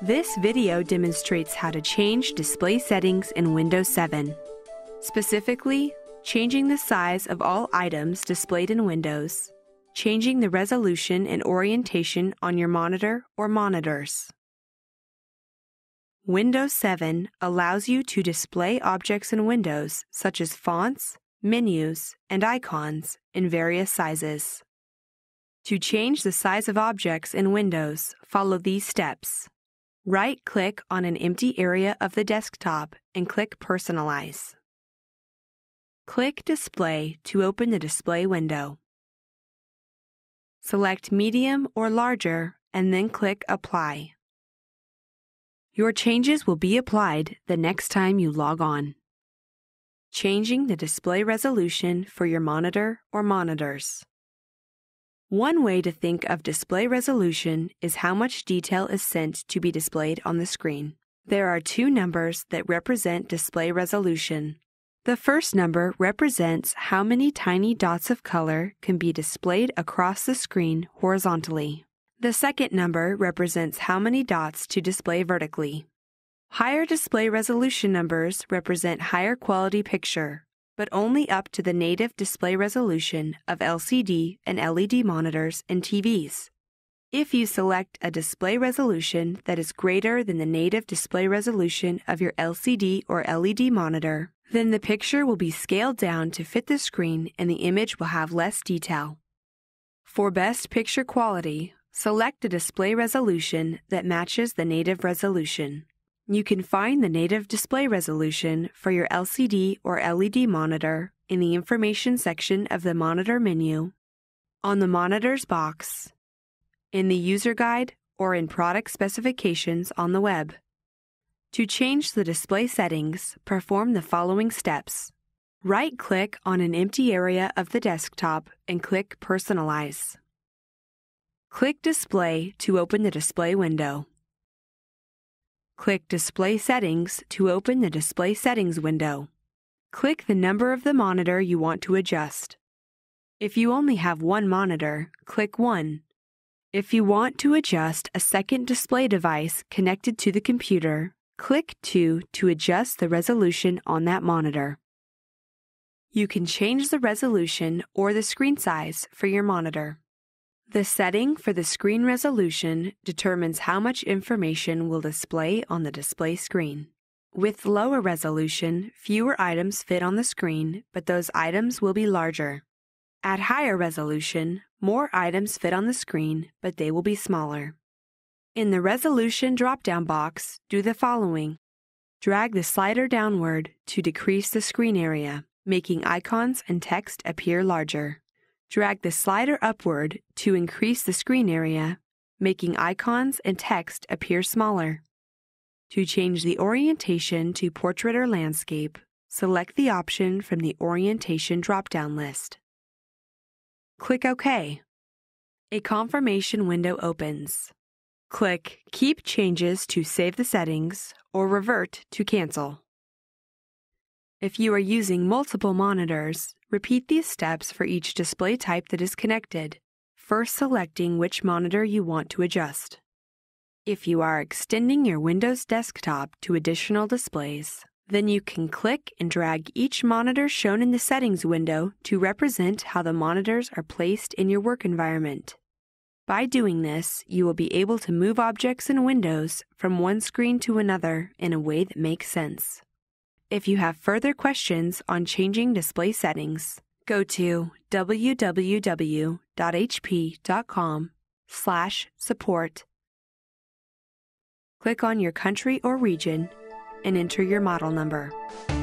This video demonstrates how to change display settings in Windows 7. Specifically, changing the size of all items displayed in Windows, changing the resolution and orientation on your monitor or monitors. Windows 7 allows you to display objects in Windows such as fonts, menus, and icons in various sizes. To change the size of objects in Windows, follow these steps. Right-click on an empty area of the desktop and click Personalize. Click Display to open the display window. Select Medium or Larger and then click Apply. Your changes will be applied the next time you log on. Changing the display resolution for your monitor or monitors. One way to think of display resolution is how much detail is sent to be displayed on the screen. There are two numbers that represent display resolution. The first number represents how many tiny dots of color can be displayed across the screen horizontally. The second number represents how many dots to display vertically. Higher display resolution numbers represent higher quality picture, but only up to the native display resolution of LCD and LED monitors and TVs. If you select a display resolution that is greater than the native display resolution of your LCD or LED monitor, then the picture will be scaled down to fit the screen and the image will have less detail. For best picture quality, select a display resolution that matches the native resolution. You can find the native display resolution for your LCD or LED monitor in the information section of the monitor menu, on the monitors box, in the user guide, or in product specifications on the web. To change the display settings, perform the following steps. Right-click on an empty area of the desktop and click Personalize. Click Display to open the display window. Click Display Settings to open the Display Settings window. Click the number of the monitor you want to adjust. If you only have one monitor, click 1. If you want to adjust a second display device connected to the computer, click 2 to adjust the resolution on that monitor. You can change the resolution or the screen size for your monitor. The setting for the screen resolution determines how much information will display on the display screen. With lower resolution, fewer items fit on the screen, but those items will be larger. At higher resolution, more items fit on the screen, but they will be smaller. In the Resolution drop-down box, do the following. Drag the slider downward to decrease the screen area, making icons and text appear larger. Drag the slider upward to increase the screen area, making icons and text appear smaller. To change the orientation to portrait or landscape, select the option from the Orientation drop-down list. Click OK. A confirmation window opens. Click Keep Changes to save the settings or Revert to cancel. If you are using multiple monitors, repeat these steps for each display type that is connected, first selecting which monitor you want to adjust. If you are extending your Windows desktop to additional displays, then you can click and drag each monitor shown in the settings window to represent how the monitors are placed in your work environment. By doing this, you will be able to move objects in Windows from one screen to another in a way that makes sense. If you have further questions on changing display settings, go to www.hp.com/support. Click on your country or region and enter your model number.